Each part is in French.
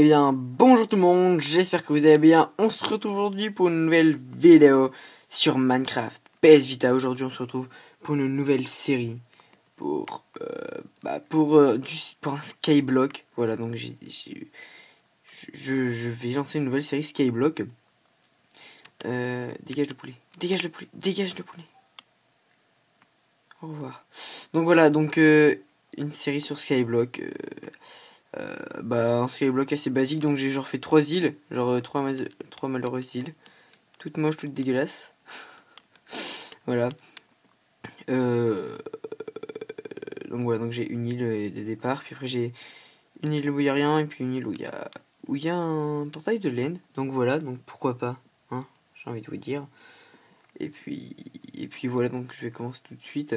Eh bien, bonjour tout le monde, j'espère que vous allez bien. On se retrouve aujourd'hui pour une nouvelle vidéo sur Minecraft PS Vita. Aujourd'hui, on se retrouve pour une nouvelle série pour un Skyblock. Voilà, donc je vais lancer une nouvelle série Skyblock. Dégage le poulet, dégage le poulet, dégage le poulet. Au revoir. Donc voilà, donc une série sur Skyblock. Un skyblock assez basique, donc j'ai genre fait 3 îles, genre 3 malheureuses îles, toutes moches, toutes dégueulasses. Voilà. Donc voilà, donc j'ai une île de départ, puis après j'ai une île où il n'y a rien, et puis une île où il y a un portail de laine. Donc voilà, donc pourquoi pas, hein, j'ai envie de vous dire. Et puis voilà, donc je vais commencer tout de suite.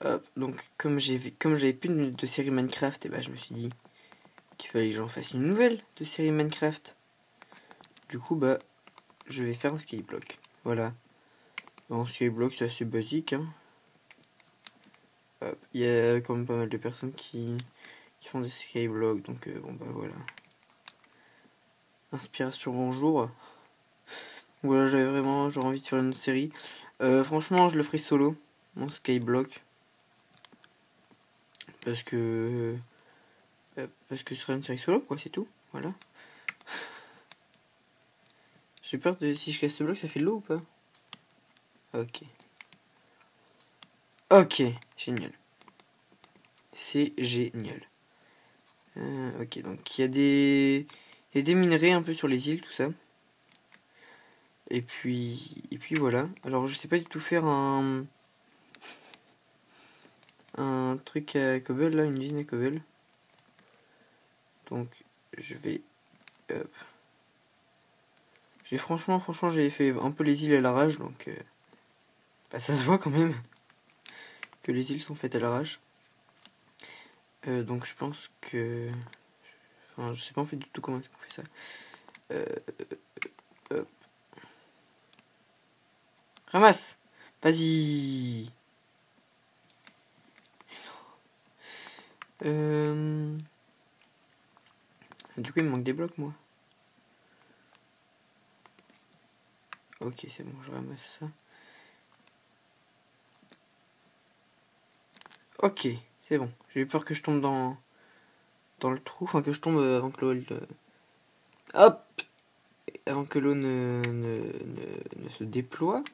Hop, donc comme j'avais plus de série Minecraft, et je me suis dit qu'il fallait que j'en fasse une nouvelle de série Minecraft. Du coup je vais faire un skyblock. Voilà. Un skyblock, c'est assez basique, hein. Hop, il y a quand même pas mal de personnes qui font des skyblocks, donc voilà. Inspiration bonjour. Voilà, j'avais vraiment envie de faire une série. Franchement, je le ferai solo, mon skyblock. Parce que ce serait une série solo, quoi, c'est tout. Voilà. J'ai peur de si je casse ce bloc, ça fait de l'eau ou pas? Ok. Ok, génial. C'est génial. Ok, donc il y a des minerais un peu sur les îles, tout ça. Et puis voilà. Alors je sais pas du tout faire un truc à cobble, là, une usine à cobble, donc je vais hop. J'ai franchement j'ai fait un peu les îles à l'arrache, donc ça se voit quand même que les îles sont faites à l'arrache, donc je pense que je sais pas en fait du tout comment est-ce qu'on fait ça. Hop. Ramasse, vas-y. Du coup il me manque des blocs, moi. Ok, c'est bon, je ramasse ça. Ok, c'est bon. J'ai eu peur que je tombe dans le trou, enfin que je tombe avant que l'eau hop, avant que l'eau ne se déploie.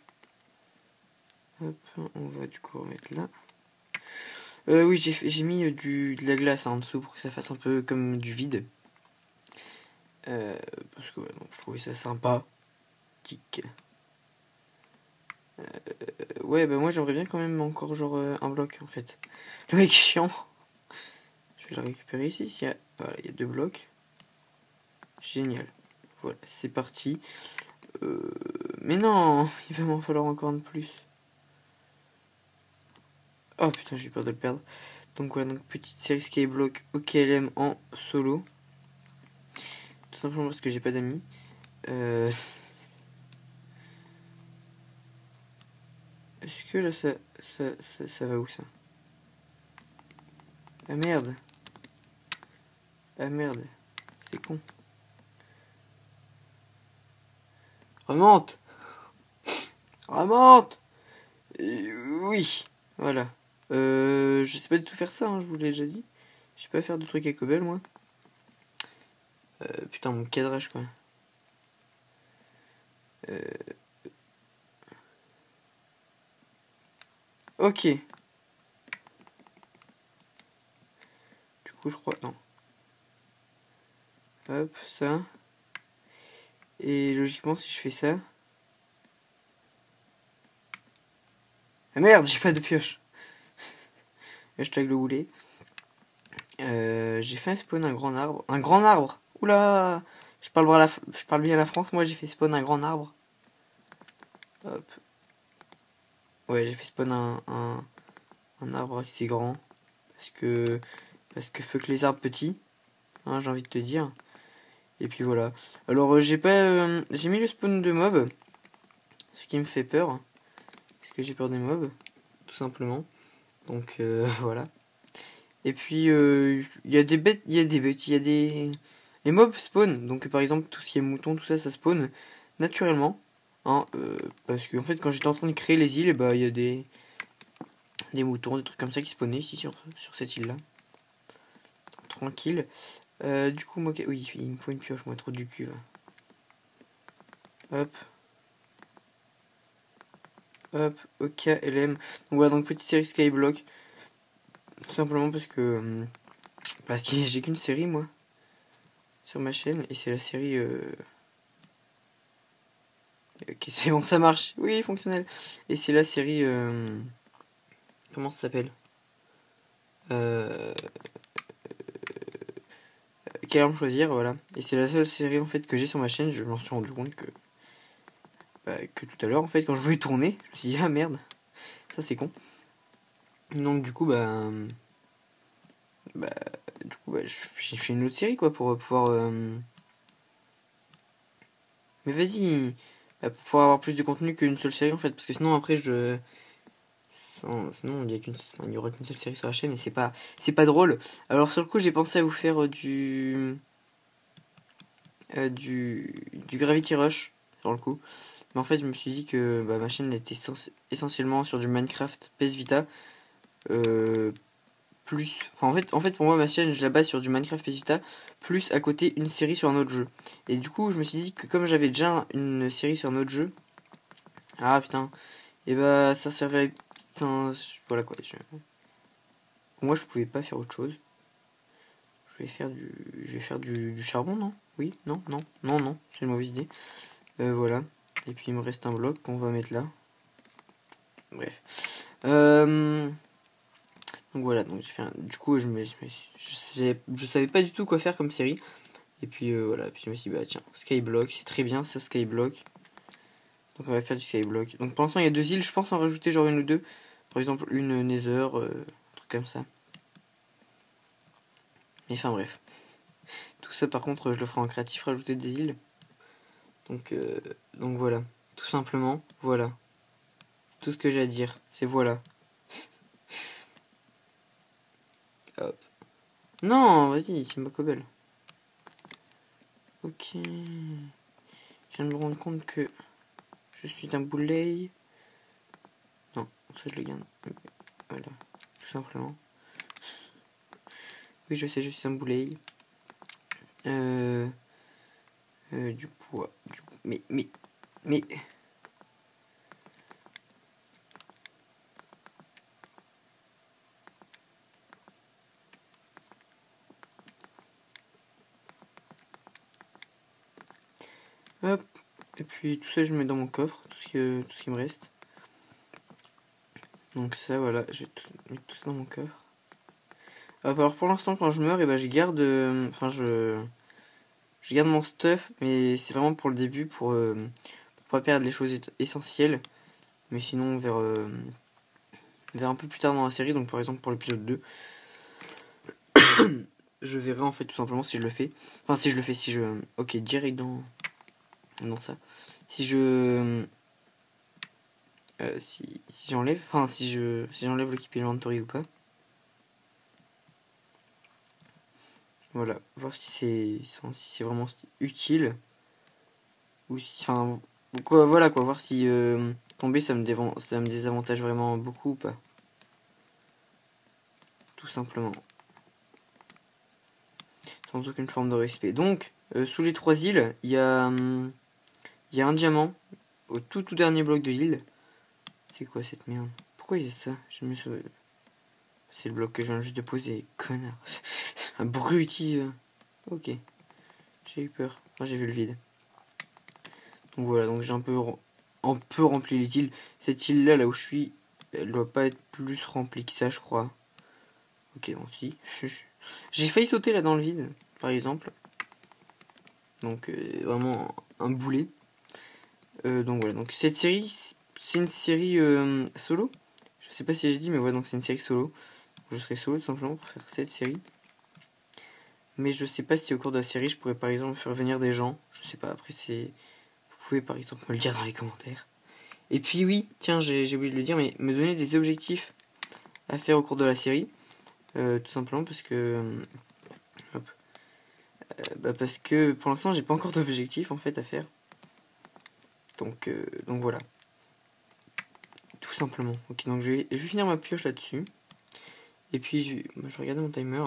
Hop, on va du coup remettre là. Oui, j'ai mis de la glace, hein, en dessous pour que ça fasse un peu comme du vide. Parce que ouais, donc, je trouvais ça sympa. Tic. Ouais, moi j'aimerais bien quand même encore genre un bloc, en fait. Le mec chiant. Je vais le récupérer ici. Voilà, il y a 2 blocs. Génial. Voilà, c'est parti. Mais non, il va m'en falloir encore un de plus. Oh putain, j'ai peur de le perdre. Donc voilà, donc petite série skyblock OKLM en solo. Tout simplement parce que j'ai pas d'amis. Est-ce que là ça va où, ça? Ah merde. Ah merde. C'est con. Remonte. Remonte. Oui. Voilà. Je sais pas du tout faire ça, hein, je vous l'ai déjà dit. Je sais pas faire de trucs à cobble, moi. Putain, mon cadrage, quoi. Ok. Du coup, je crois... Non. Hop, ça. Et logiquement, si je fais ça... Ah merde, j'ai pas de pioche. Hashtag le boulet. J'ai fait spawn un grand arbre. Un grand arbre. Oula, je parle bien à la France. Moi, j'ai fait spawn un grand arbre. Hop. Ouais, j'ai fait spawn un arbre assez grand. Parce que fuck les arbres petits. Hein, j'ai envie de te dire. Et puis voilà. Alors, j'ai mis le spawn de mobs. Ce qui me fait peur. Parce que j'ai peur des mobs. Tout simplement. Donc voilà. Et puis il y a des bêtes, les mobs spawn, donc par exemple tout ce qui est mouton, tout ça, ça spawn naturellement, hein, parce qu'en fait quand j'étais en train de créer les îles, et bah il y a des moutons, des trucs comme ça qui spawnaient ici sur cette île là, tranquille. Du coup moi, oui il me faut une pioche, moi trop du cul là. Hop hop, ok LM. Voilà, donc petite série Skyblock, tout simplement parce que j'ai qu'une série moi sur ma chaîne, et c'est la série ok, c'est bon, ça marche, oui, fonctionnel. Et c'est la série comment ça s'appelle, quelle arme choisir, voilà. Et c'est la seule série en fait que j'ai sur ma chaîne. Je m'en suis rendu compte que tout à l'heure en fait quand je voulais tourner, je me suis dit ah merde, ça c'est con. Donc du coup bah j'ai fait une autre série quoi pour pouvoir mais vas-y, pour pouvoir avoir plus de contenu qu'une seule série en fait, parce que sinon après sinon il y aura qu'une seule série sur la chaîne et c'est pas drôle. Alors sur le coup j'ai pensé à vous faire du Gravity Rush sur le coup, mais en fait je me suis dit que bah, ma chaîne était essentiellement sur du Minecraft PS Vita, plus en fait pour moi ma chaîne je la base sur du Minecraft PS Vita plus à côté une série sur un autre jeu, et du coup je me suis dit que comme j'avais déjà une série sur un autre jeu, ah putain, et bah ça servait à... Voilà quoi, moi je pouvais pas faire autre chose. Je vais faire du charbon, non? Oui, non, c'est une mauvaise idée. Voilà, et puis il me reste un bloc qu'on va mettre là. Bref, donc voilà, donc j'ai fait du coup je savais pas du tout quoi faire comme série, et puis voilà, et puis je me suis dit bah tiens, Skyblock, c'est très bien ça, Skyblock. Donc on va faire du Skyblock. Donc pour l'instant il y a deux îles, je pense en rajouter genre une ou deux. Par exemple une nether, un truc comme ça. Mais enfin bref. Tout ça par contre je le ferai en créatif, rajouter des îles. Donc voilà. Tout simplement, voilà. Tout ce que j'ai à dire, c'est voilà. Hop. Non, vas-y, c'est ma cobelle. Ok. Je viens de me rendre compte que... je suis un boulet. Non, ça je le garde. Voilà, tout simplement. Oui, je sais, je suis un boulet. Du poids. Mais. Hop. Et puis tout ça je mets dans mon coffre, tout ce qui me reste. Donc ça voilà, je vais mettre tout ça dans mon coffre. Alors pour l'instant quand je meurs, et ben je garde, enfin je garde mon stuff, mais c'est vraiment pour le début, pour pas perdre les choses essentielles. Mais sinon vers un peu plus tard dans la série, donc par exemple pour l'épisode 2, je verrai en fait tout simplement si je le fais. Enfin si je le fais, si je... Ok, direct dans... Non ça, si j'enlève le keep inventory ou pas, voilà, voir si c'est vraiment utile ou si, enfin quoi, voilà quoi, voir si tomber ça me désavantage vraiment beaucoup ou pas, tout simplement, sans aucune forme de respect. Donc sous les trois îles il y a il y a un diamant au tout dernier bloc de l'île. C'est quoi cette merde? Pourquoi il y a ça? C'est le bloc que je viens juste de poser, connard. Abruti. Ok. J'ai eu peur. Enfin, j'ai vu le vide. Donc voilà, donc j'ai un peu rempli les îles. Cette île là, là où je suis, elle doit pas être plus remplie que ça, je crois. Ok, bon si. J'ai failli sauter là dans le vide, par exemple. Donc vraiment un boulet. Donc voilà, donc cette série c'est une série solo, je sais pas si j'ai dit, mais voilà, donc c'est une série solo, je serai solo tout simplement pour faire cette série, mais je sais pas si au cours de la série je pourrais par exemple faire venir des gens, je sais pas, après c'est, vous pouvez par exemple me le dire dans les commentaires. Et puis oui, tiens, j'ai oublié de le dire, mais me donner des objectifs à faire au cours de la série, Tout simplement parce que parce que pour l'instant j'ai pas encore d'objectif en fait à faire, donc voilà, tout simplement. Ok, donc je vais finir ma pioche là dessus et puis je vais regarder mon timer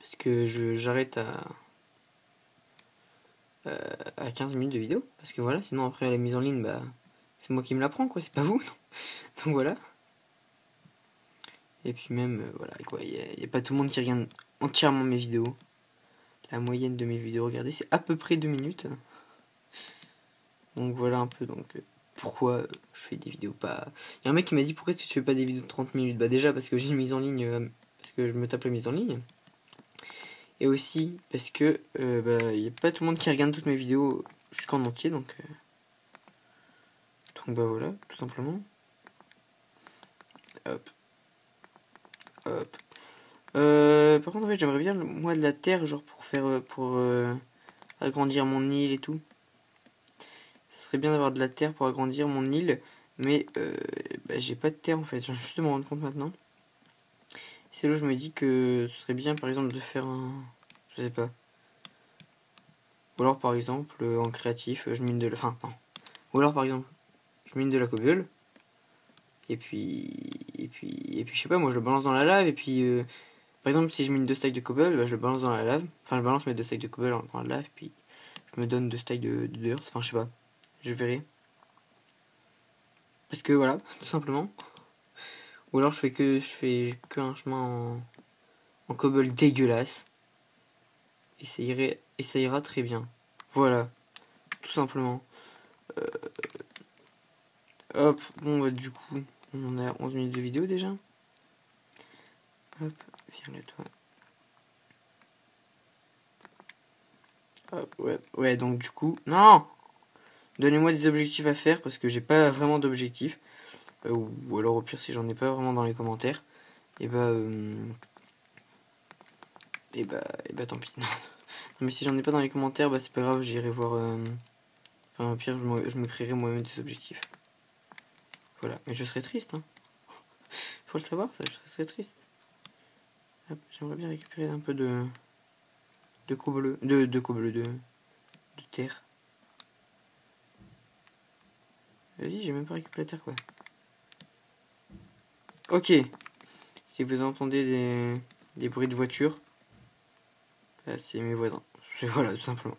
parce que j'arrête à 15 minutes de vidéo, parce que voilà, sinon après la mise en ligne, bah c'est moi qui me la prends, quoi, c'est pas vous. Donc voilà. Et puis même, voilà, quoi, il n'y a pas tout le monde qui regarde entièrement mes vidéos. La moyenne de mes vidéos, regardez, c'est à peu près 2 minutes. Donc voilà un peu, donc pourquoi je fais des vidéos pas... Il y a un mec qui m'a dit, pourquoi tu fais pas des vidéos de 30 minutes? Bah déjà, parce que j'ai une mise en ligne, parce que je me tape la mise en ligne. Et aussi, parce que il n'y a pas tout le monde qui regarde toutes mes vidéos jusqu'en entier, donc bah voilà, tout simplement. Hop. Hop. Par contre en fait j'aimerais bien moi de la terre, genre pour faire agrandir mon île et tout. Ce serait bien d'avoir de la terre pour agrandir mon île, mais bah, j'ai pas de terre en fait, je viens juste de me rendre compte maintenant. C'est là où je me dis que ce serait bien par exemple de faire un, je sais pas, ou alors par exemple en créatif je mine de la, enfin non, ou alors par exemple je mine de la cobble. Et puis je sais pas, moi je le balance dans la lave, et puis par exemple si je mets 2 stacks de cobble, bah, je le balance dans la lave, enfin je balance mes 2 stacks de cobble dans la lave, puis je me donne 2 stacks de earth, enfin je sais pas, je verrai. Parce que voilà, tout simplement. Ou alors je fais que un chemin en cobble dégueulasse. Et ça ira très bien. Voilà, tout simplement. Hop, bon bah du coup. On a 11 minutes de vidéo déjà. Hop, viens là toi. Hop, ouais, donc du coup... Non! Donnez-moi des objectifs à faire parce que j'ai pas vraiment d'objectifs. Ou alors au pire si j'en ai pas vraiment dans les commentaires. Et bah tant pis. Non, mais si j'en ai pas dans les commentaires, bah c'est pas grave, j'irai voir... Enfin au pire je me créerai moi-même des objectifs. Voilà, mais je serais triste, hein. Faut le savoir, ça, je serais triste. J'aimerais bien récupérer un peu de terre. Vas-y, j'ai même pas récupéré la terre, quoi. Ok. Si vous entendez des bruits de voiture, c'est mes voisins. Voilà, tout simplement.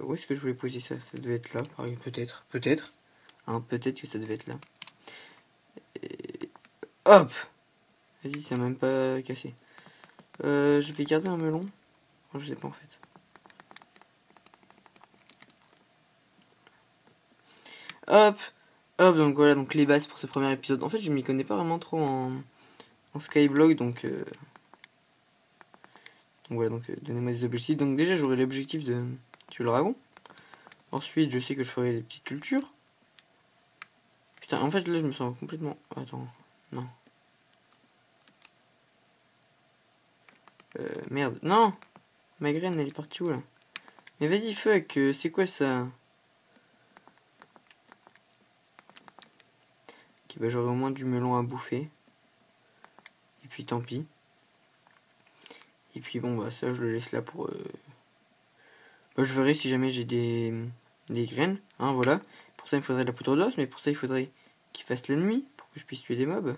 Où est-ce que je voulais poser ça? Ça devait être là, peut-être, peut-être. Hein, peut-être que ça devait être là. Et... Hop! Vas-y, ça m'a même pas cassé. Je vais garder un melon. Oh, je sais pas en fait. Hop! Hop, donc voilà, donc les bases pour ce premier épisode. En fait, je m'y connais pas vraiment trop en Skyblock, donc voilà, donc donnez-moi des objectifs. Donc déjà, j'aurai l'objectif de tuer le dragon. Ensuite, je sais que je ferai des petites cultures. Putain, en fait, là, je me sens complètement... Attends, non. Merde, non! Ma graine, elle est partie où, là? Mais vas-y, fuck, c'est quoi, ça? Ok, bah, j'aurai au moins du melon à bouffer. Et puis, tant pis. Et puis, bon, bah, ça, je le laisse là pour... Bah, je verrai si jamais j'ai des graines, hein, voilà. Pour ça, il me faudrait de la poudre d'os, mais pour ça, il faudrait qu'il fasse la nuit pour que je puisse tuer des mobs.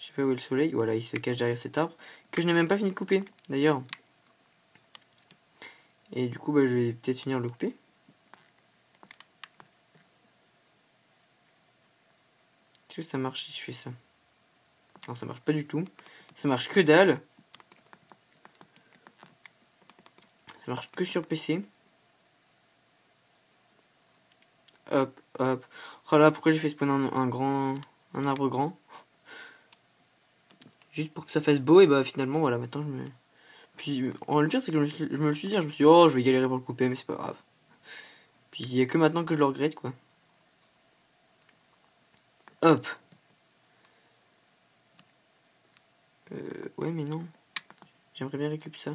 Je sais pas où est le soleil. Voilà, il se cache derrière cet arbre que je n'ai même pas fini de couper d'ailleurs. Et du coup, bah, je vais peut-être finir de le couper. Est-ce que ça marche si je fais ça? Non, ça marche pas du tout. Ça marche que dalle. Ça marche que sur PC. Hop, hop. Oh là, pourquoi j'ai fait spawner un arbre grand? Juste pour que ça fasse beau, et bah finalement, voilà, maintenant je me... Puis, le pire, c'est que je me le suis dit, je me suis dit, oh, je vais galérer pour le couper, mais c'est pas grave. Puis, il y a que maintenant que je le regrette, quoi. Hop. Ouais, mais non. J'aimerais bien récupérer ça.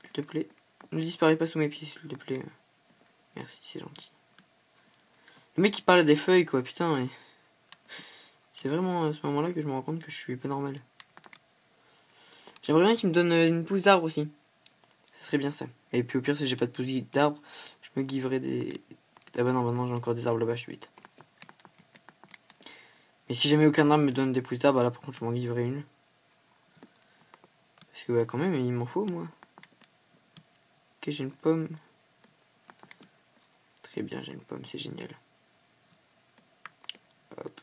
S'il te plaît. Ne disparais pas sous mes pieds, s'il te plaît. Merci, c'est gentil. Le mec qui parle des feuilles, quoi, putain, mais... C'est vraiment à ce moment-là que je me rends compte que je suis pas normal. J'aimerais bien qu'il me donne une pousse d'arbre aussi. Ce serait bien ça. Et puis au pire, si j'ai pas de pousse d'arbre, je me guiverai des... Ah bah non, maintenant j'ai encore des arbres là-bas, je suis vite. Mais si jamais aucun arbre me donne des pouces d'arbre, bah là par contre je m'en guiverai une. Parce que bah quand même, il m'en faut moi. Ok, j'ai une pomme. Très bien, j'ai une pomme, c'est génial. Hop.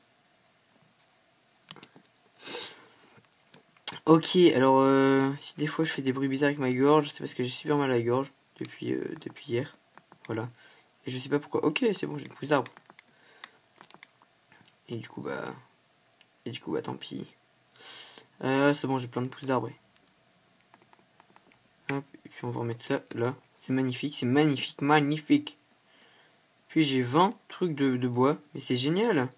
Ok, alors si des fois je fais des bruits bizarres avec ma gorge, c'est parce que j'ai super mal à la gorge depuis hier. Voilà. Et je sais pas pourquoi. Ok, c'est bon, j'ai une pousse d'arbre. Et du coup bah tant pis. C'est bon, j'ai plein de pousses d'arbre. Hop, et puis on va remettre ça là. C'est magnifique. Puis j'ai 20 trucs de bois. Mais c'est génial.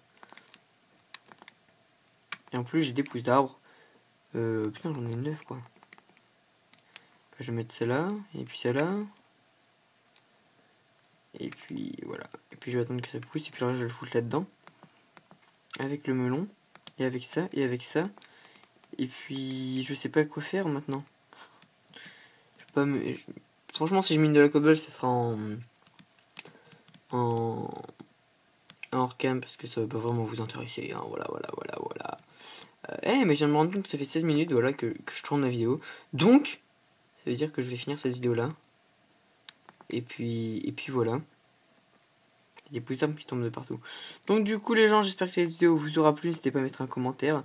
Et en plus j'ai des pousses d'arbre. Putain, j'en ai 9 quoi. Je vais mettre celle-là. Et puis celle-là. Et puis voilà. Et puis je vais attendre que ça pousse. Et puis là je vais le foutre là-dedans. Avec le melon. Et avec ça. Et avec ça. Et puis je sais pas quoi faire maintenant. Je peux pas me... Franchement, si je mine de la cobble, ça sera en hors cam parce que ça va pas vraiment vous intéresser. Hein. Voilà. Mais je viens de me rendre compte que ça fait 16 minutes voilà, que je tourne ma vidéo. Donc, ça veut dire que je vais finir cette vidéo là. Et puis voilà. Il y a des pousses d'arbres qui tombent de partout. Donc du coup les gens, j'espère que cette vidéo vous aura plu. N'hésitez pas à mettre un commentaire.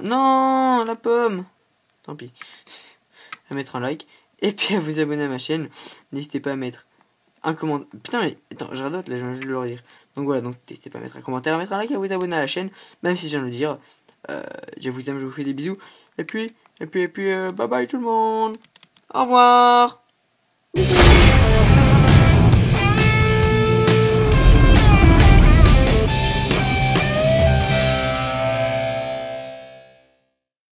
Non, la pomme. Tant pis. À mettre un like. Et puis à vous abonner à ma chaîne. N'hésitez pas à mettre un commentaire. Putain mais attends, je radote là, je viens juste de le redire. Donc voilà, donc n'hésitez pas à mettre un commentaire, à mettre un like, à vous abonner à la chaîne. Même si je viens de le dire. Je vous aime, je vous fais des bisous. Et puis bye bye tout le monde. Au revoir.